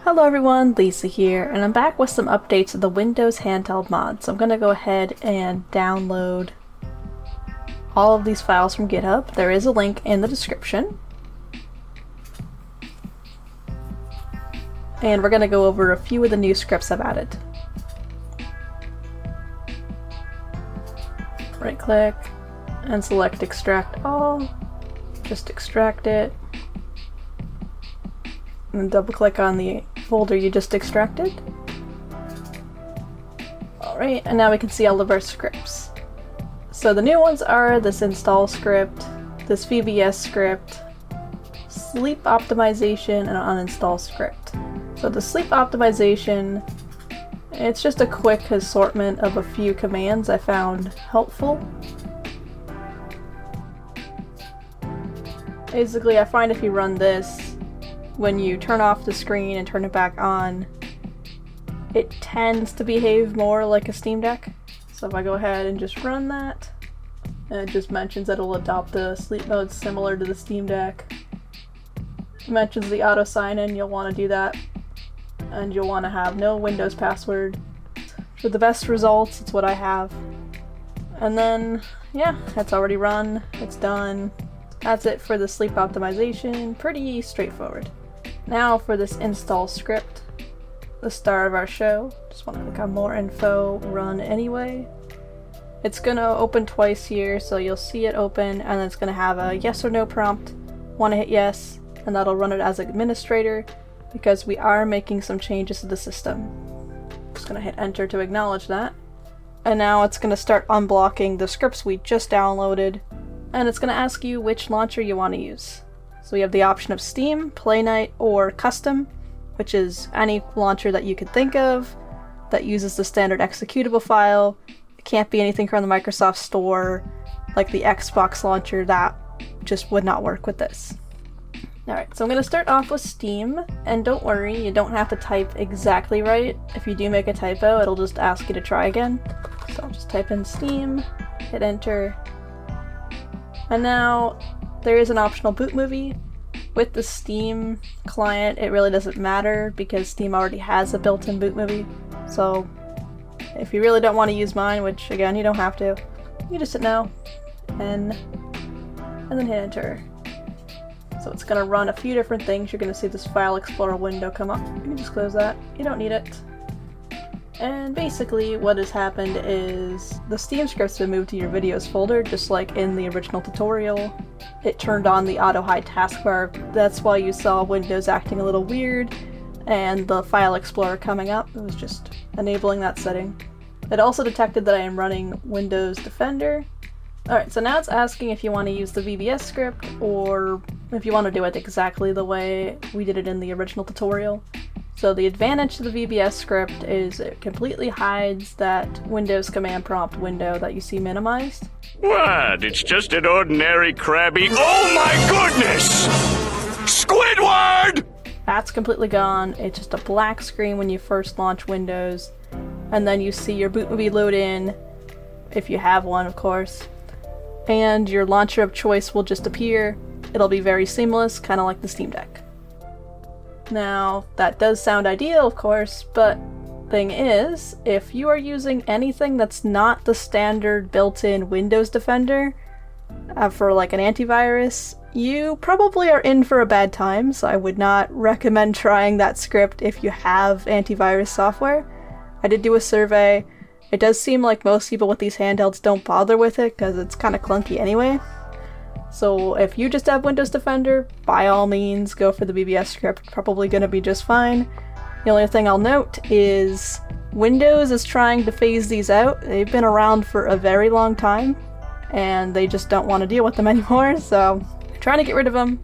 Hello everyone, Lisa here, and I'm back with some updates of the Windows handheld mod. So I'm going to go ahead and download all of these files from GitHub. There is a link in the description. And we're going to go over a few of the new scripts I've added. Right click and select extract all. Just extract it. And double click on the folder you just extracted. Alright, and now we can see all of our scripts. So the new ones are this install script, this VBS script, sleep optimization, and an uninstall script. So the sleep optimization, it's just a quick assortment of a few commands I found helpful. Basically, I find if you run this, when you turn off the screen and turn it back on, it tends to behave more like a Steam Deck. So if I go ahead and just run that, it just mentions that it'll adopt the sleep mode similar to the Steam Deck. It mentions the auto sign-in, you'll want to do that. And you'll want to have no Windows password. For the best results, it's what I have. And then, yeah, it's already run, it's done. That's it for the sleep optimization, pretty straightforward. Now for this install script, the star of our show. Just want to click on more info, run anyway. It's going to open twice here, so you'll see it open, and then it's going to have a yes or no prompt. Want to hit yes, and that'll run it as administrator because we are making some changes to the system. Just going to hit enter to acknowledge that. And now it's going to start unblocking the scripts we just downloaded, and it's going to ask you which launcher you want to use. So we have the option of Steam, Playnite, or Custom, which is any launcher that you could think of that uses the standard executable file. It can't be anything from the Microsoft Store, like the Xbox launcher, that just would not work with this. Alright, so I'm going to start off with Steam, and don't worry, you don't have to type exactly right. If you do make a typo, it'll just ask you to try again. So I'll just type in Steam, hit enter, and now there is an optional boot movie. With the Steam client, it really doesn't matter because Steam already has a built-in boot movie. So if you really don't want to use mine, which again, you don't have to, you just hit no, and then hit enter. So it's going to run a few different things. You're going to see this File Explorer window come up. You can just close that. You don't need it. And basically what has happened is the Steam script's been moved to your videos folder, just like in the original tutorial. It turned on the auto-hide taskbar. That's why you saw Windows acting a little weird and the File Explorer coming up. It was just enabling that setting. It also detected that I am running Windows Defender. Alright, so now it's asking if you want to use the VBS script or if you want to do it exactly the way we did it in the original tutorial. So the advantage to the VBS script is it completely hides that Windows Command Prompt window that you see minimized. What? It's just an ordinary crabby— oh my goodness! Squidward! That's completely gone. It's just a black screen when you first launch Windows. And then you see your boot movie load in, if you have one, of course. And your launcher of choice will just appear. It'll be very seamless, kind of like the Steam Deck. Now, that does sound ideal, of course, but thing is, if you are using anything that's not the standard built-in Windows Defender for like an antivirus, you probably are in for a bad time, so I would not recommend trying that script if you have antivirus software. I did do a survey. It does seem like most people with these handhelds don't bother with it because it's kind of clunky anyway. So if you just have Windows Defender, by all means go for the VBS script, probably going to be just fine. The only thing I'll note is Windows is trying to phase these out. They've been around for a very long time and they just don't want to deal with them anymore, so they're trying to get rid of them.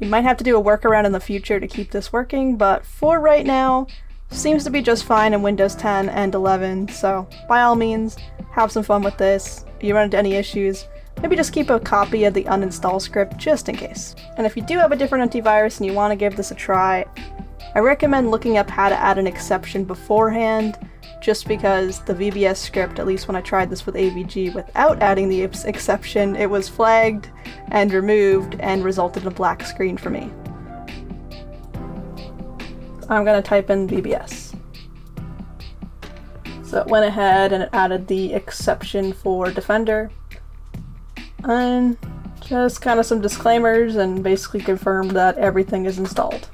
You might have to do a workaround in the future to keep this working, but for right now, seems to be just fine in Windows 10 and 11, so by all means, have some fun with this. If you run into any issues, Maybe just keep a copy of the uninstall script just in case. And if you do have a different antivirus and you want to give this a try, I recommend looking up how to add an exception beforehand, just because the VBS script, at least when I tried this with AVG without adding the exception, it was flagged and removed and resulted in a black screen for me. I'm going to type in VBS. So it went ahead and it added the exception for Defender. And just kind of some disclaimers and basically confirmed that everything is installed.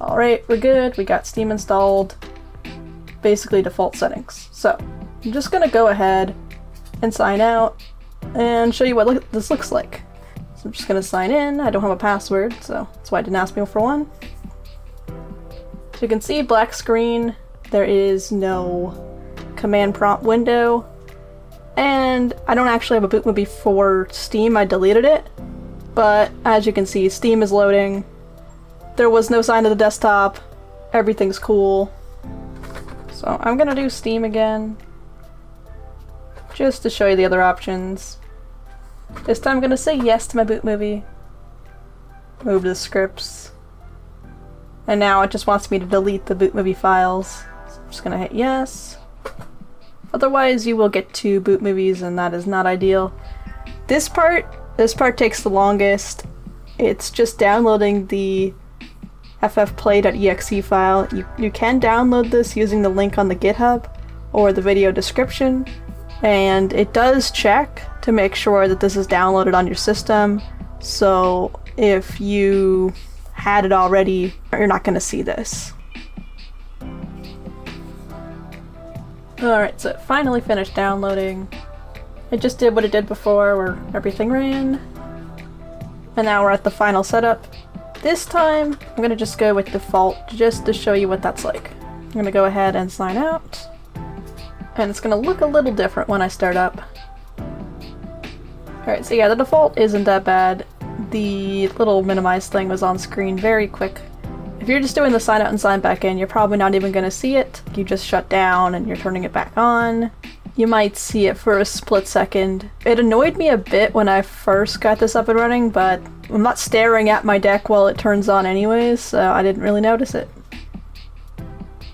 Alright, we're good. We got Steam installed. Basically default settings. So I'm just going to go ahead and sign out and show you what this looks like. So I'm just going to sign in. I don't have a password, so that's why it didn't ask me for one. So you can see black screen, there is no command prompt window, and I don't actually have a boot movie for Steam, I deleted it, but as you can see, Steam is loading, there was no sign of the desktop, everything's cool. So I'm gonna do Steam again, just to show you the other options. This time I'm gonna say yes to my boot movie, move the scripts. And now it just wants me to delete the boot movie files. So I'm just gonna hit yes. Otherwise you will get 2 boot movies and that is not ideal. This part takes the longest. It's just downloading the ffplay.exe file. You can download this using the link on the GitHub or the video description. And it does check to make sure that this is downloaded on your system. So if you had it already, you're not gonna see this. Alright, so it finally finished downloading. It just did what it did before where everything ran. And now we're at the final setup. This time, I'm gonna just go with default just to show you what that's like. I'm gonna go ahead and sign out. And it's gonna look a little different when I start up. Alright, so yeah, the default isn't that bad. The little minimize thing was on screen very quick. If you're just doing the sign out and sign back in, you're probably not even going to see it. You just shut down and you're turning it back on. You might see it for a split second. It annoyed me a bit when I first got this up and running, but I'm not staring at my deck while it turns on anyways, so I didn't really notice it.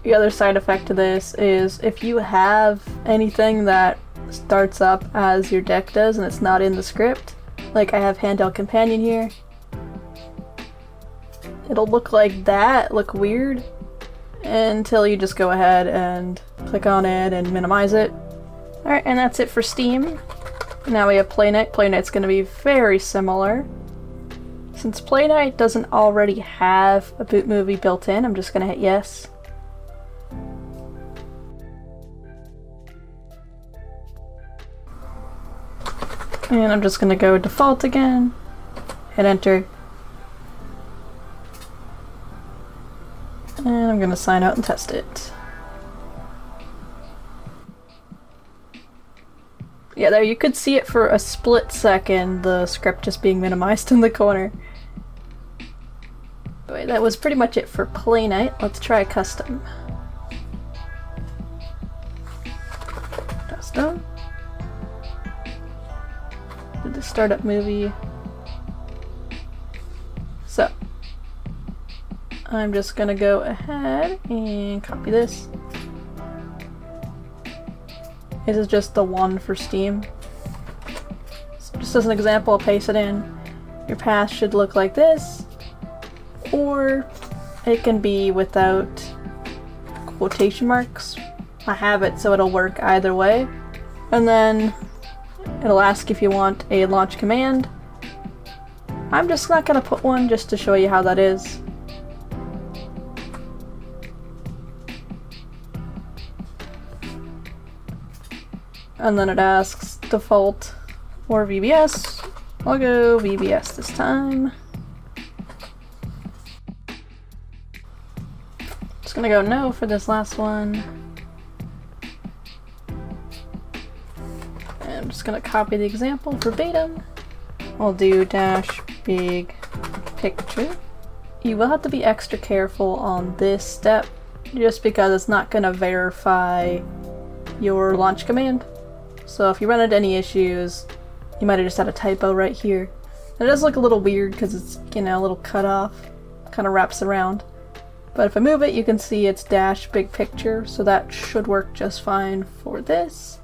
The other side effect to this is if you have anything that starts up as your deck does and it's not in the script, like I have Handheld Companion here. It'll look like that, look weird, until you just go ahead and click on it and minimize it. Alright, and that's it for Steam. Now we have Playnite. Playnite's going to be very similar. Since Playnite doesn't already have a boot movie built in, I'm just going to hit yes. And I'm just gonna go default again, hit enter, and I'm gonna sign out and test it. Yeah, there you could see it for a split second, the script just being minimized in the corner. But that was pretty much it for Playnite. Let's try custom. Custom. The startup movie. So I'm just gonna go ahead and copy this. This is just the one for Steam. So just as an example, I'll paste it in. Your path should look like this, or it can be without quotation marks. I have it so it'll work either way. And then it'll ask if you want a launch command. I'm just not going to put one just to show you how that is. And then it asks default or VBS. I'll go VBS this time. Just going to go no for this last one. I'm just going to copy the example verbatim. We'll do dash big picture. You will have to be extra careful on this step just because it's not going to verify your launch command. So if you run into any issues, You might have just had a typo right here. It does look a little weird because it's, you know, a little cut off, kind of wraps around. But if I move it, you can see it's dash big picture, so that should work just fine for this.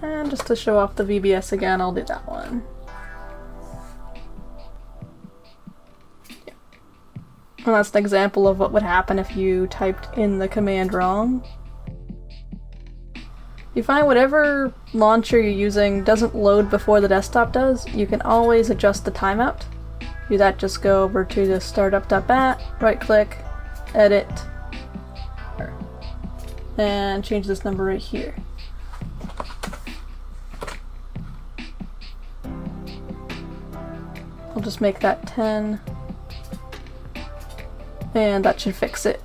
And just to show off the VBS again, I'll do that one. Yeah. And that's an example of what would happen if you typed in the command wrong. You find whatever launcher you're using doesn't load before the desktop does, you can always adjust the timeout. Do that, just go over to the startup.bat, right click, edit, and change this number right here. I'll just make that 10, and that should fix it.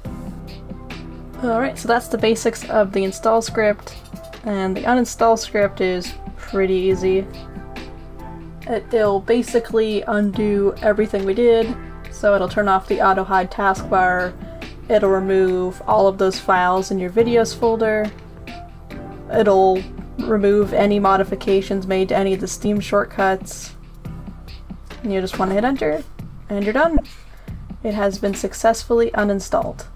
Alright, so that's the basics of the install script. And the uninstall script is pretty easy. It'll basically undo everything we did, so it'll turn off the auto hide taskbar, it'll remove all of those files in your videos folder, it'll remove any modifications made to any of the Steam shortcuts, and you just want to hit enter, and you're done. It has been successfully uninstalled.